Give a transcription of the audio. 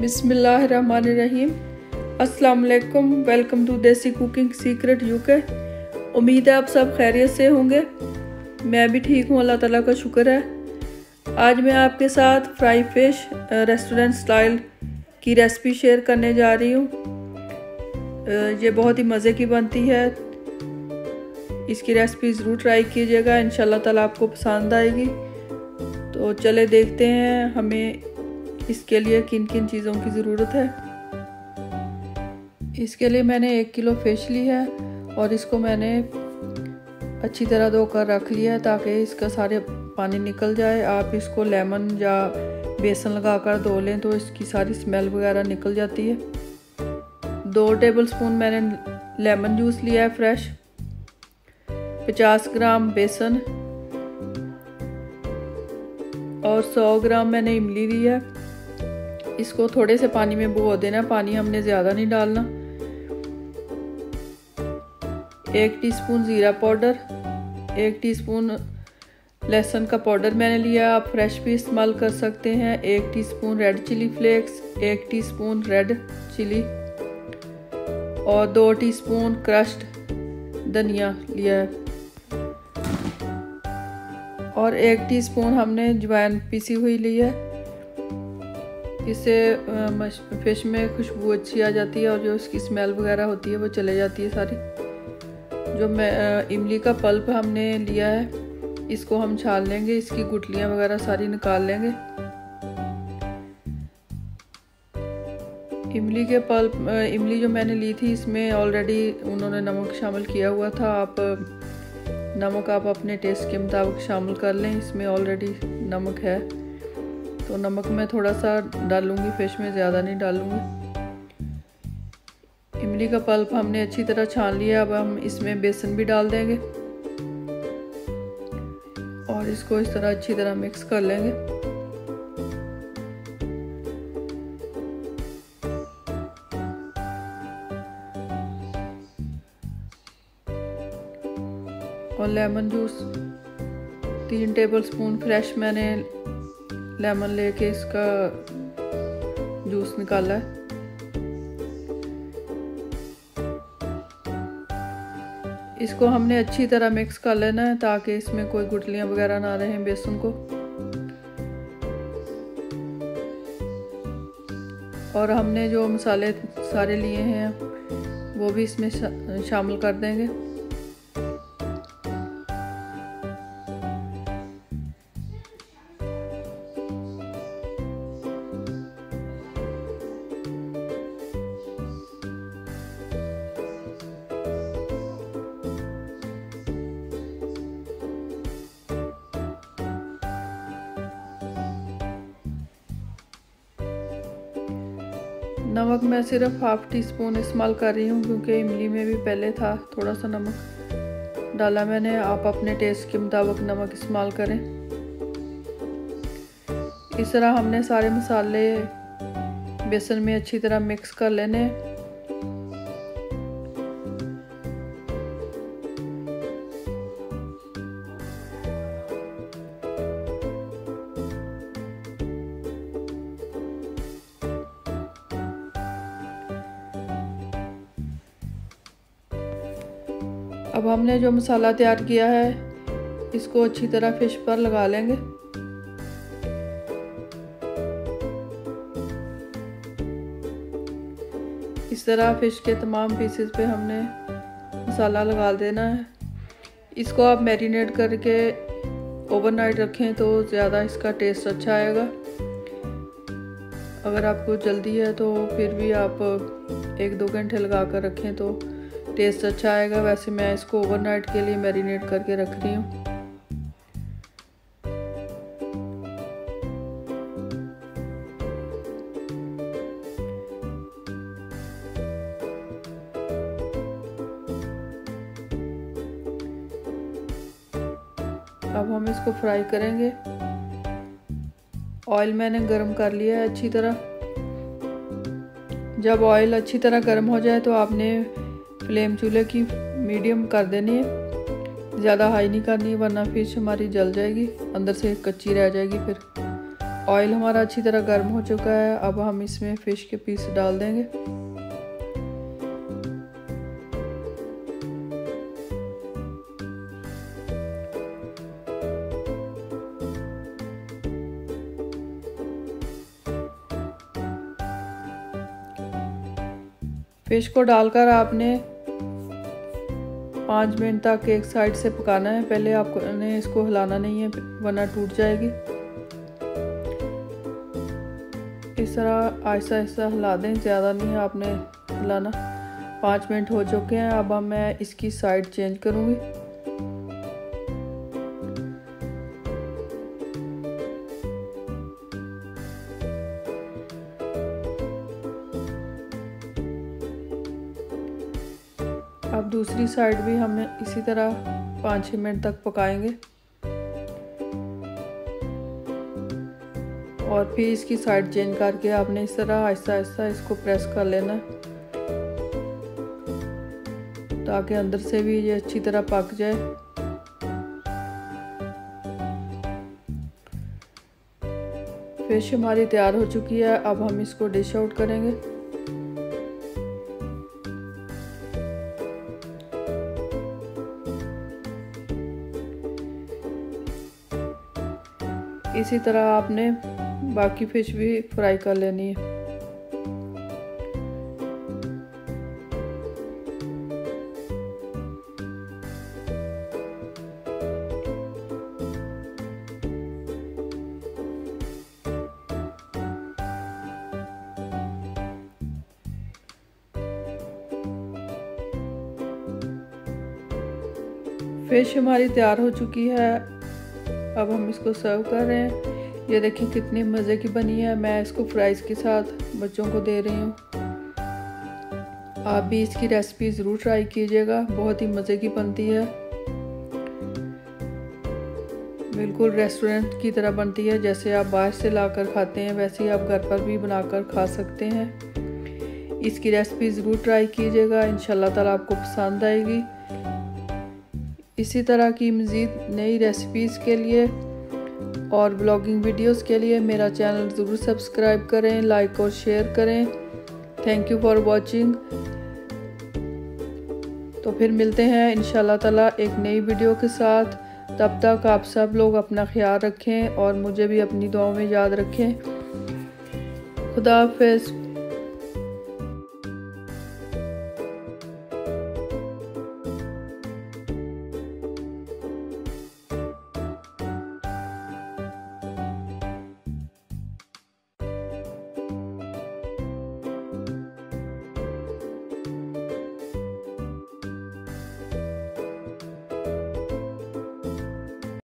बिस्मिल्लाहिर्रहमानिर्रहीम। अस्सलाम वालेकुम। वेलकम टू देसी कुकिंग सीक्रेट यूके। उम्मीद है आप सब खैरियत से होंगे। मैं भी ठीक हूँ, अल्लाह ताला का शुक्र है। आज मैं आपके साथ फ्राई फिश रेस्टोरेंट स्टाइल की रेसिपी शेयर करने जा रही हूँ। ये बहुत ही मज़े की बनती है। इसकी रेसिपी ज़रूर ट्राई कीजिएगा, इंशाल्लाह ताला आपको पसंद आएगी। तो चले देखते हैं हमें इसके लिए किन किन चीज़ों की ज़रूरत है। इसके लिए मैंने 1 किलो फिश ली है और इसको मैंने अच्छी तरह धोकर रख लिया है ताकि इसका सारे पानी निकल जाए। आप इसको लेमन या बेसन लगाकर धो लें तो इसकी सारी स्मेल वगैरह निकल जाती है। 2 टेबलस्पून मैंने लेमन जूस लिया है फ्रेश। 50 ग्राम बेसन और 100 ग्राम मैंने इमली ली है। इसको थोड़े से पानी में भिगो देना, पानी हमने ज़्यादा नहीं डालना। 1 टीस्पून ज़ीरा पाउडर, 1 टीस्पून लहसुन का पाउडर मैंने लिया, आप फ्रेश भी इस्तेमाल कर सकते हैं। 1 teaspoon red chilli flakes, 1 teaspoon red chilli और 2 टीस्पून क्रश्ड धनिया लिया है और 1 टीस्पून हमने अजवाइन पीसी हुई ली है। इससे फिश में खुशबू अच्छी आ जाती है और जो उसकी स्मेल वगैरह होती है वो चले जाती है सारी। जो मैं इमली का पल्प हमने लिया है इसको हम छाल लेंगे, इसकी गुठलियाँ वगैरह सारी निकाल लेंगे। इमली जो मैंने ली थी इसमें ऑलरेडी उन्होंने नमक शामिल किया हुआ था। आप नमक आप अपने टेस्ट के मुताबिक शामिल कर लें, इसमें ऑलरेडी नमक है तो नमक मैं थोड़ा सा डालूंगी, फिश में ज़्यादा नहीं डालूंगी। इमली का पल्प हमने अच्छी तरह छान लिया, अब हम इसमें बेसन भी डाल देंगे और इसको इस तरह अच्छी तरह मिक्स कर लेंगे। और लेमन जूस 3 टेबलस्पून फ्रेश मैंने लेमन लेके इसका जूस निकाला है। इसको हमने अच्छी तरह मिक्स कर लेना है ताकि इसमें कोई गुठलियाँ वगैरह ना रहें बेसन को। और हमने जो मसाले सारे लिए हैं वो भी इसमें शामिल कर देंगे। नमक मैं सिर्फ 1/2 टीस्पून इस्तेमाल कर रही हूँ क्योंकि इमली में भी पहले था, थोड़ा सा नमक डाला मैंने। आप अपने टेस्ट के मुताबिक नमक इस्तेमाल करें। इस तरह हमने सारे मसाले बेसन में अच्छी तरह मिक्स कर लेने। अब हमने जो मसाला तैयार किया है इसको अच्छी तरह फिश पर लगा लेंगे। इस तरह फिश के तमाम पीसेस पे हमने मसाला लगा देना है। इसको आप मैरिनेट करके ओवरनाइट रखें तो ज़्यादा इसका टेस्ट अच्छा आएगा। अगर आपको जल्दी है तो फिर भी आप 1-2 घंटे लगा कर रखें तो टेस्ट अच्छा आएगा। वैसे मैं इसको ओवरनाइट के लिए मैरिनेट करके रख रही हूँ। अब हम इसको फ्राई करेंगे। ऑयल मैंने गरम कर लिया है अच्छी तरह। जब ऑयल अच्छी तरह गर्म हो जाए तो आपने फ्लेम चूल्हे की मीडियम कर देनी है, ज़्यादा हाई नहीं करनी वरना फिश हमारी जल जाएगी, अंदर से कच्ची रह जाएगी। फिर ऑयल हमारा अच्छी तरह गर्म हो चुका है। अब हम इसमें फिश के पीस डाल देंगे। फिश को डालकर आपने 5 मिनट तक एक साइड से पकाना है। पहले आपने इसको हिलाना नहीं है वरना टूट जाएगी। इस तरह आहिस्ता आहिस्ता हिला दें, ज़्यादा नहीं आपने हिलाना। 5 मिनट हो चुके हैं। अब मैं इसकी साइड चेंज करूँगी। अब दूसरी साइड भी हम इसी तरह 5-6 मिनट तक पकाएंगे और फिर इसकी साइड चेंज करके आपने इस तरह आहिस्ता आहिस्ता इसको प्रेस कर लेना ताकि अंदर से भी ये अच्छी तरह पक जाए। फिश हमारी तैयार हो चुकी है। अब हम इसको डिश आउट करेंगे। इसी तरह आपने बाकी फिश भी फ्राई कर लेनी है। फिश हमारी तैयार हो चुकी है। अब हम इसको सर्व कर रहे हैं। ये देखिए कितनी मज़े की बनी है। मैं इसको फ्राइज़ के साथ बच्चों को दे रही हूँ। आप भी इसकी रेसिपी ज़रूर ट्राई कीजिएगा, बहुत ही मज़े की बनती है। बिल्कुल रेस्टोरेंट की तरह बनती है। जैसे आप बाहर से लाकर खाते हैं वैसे ही आप घर पर भी बनाकर खा सकते हैं। इसकी रेसिपी ज़रूर ट्राई कीजिएगा, इंशाल्लाह ताला आपको पसंद आएगी। इसी तरह की मज़ीद नई रेसिपीज़ के लिए और ब्लॉगिंग वीडियोस के लिए मेरा चैनल ज़रूर सब्सक्राइब करें, लाइक और शेयर करें। Thank you for watching. तो फिर मिलते हैं इंशाल्लाह ताला एक नई वीडियो के साथ। तब तक आप सब लोग अपना ख्याल रखें और मुझे भी अपनी दुआओं में याद रखें। खुदा हाफ़िज़।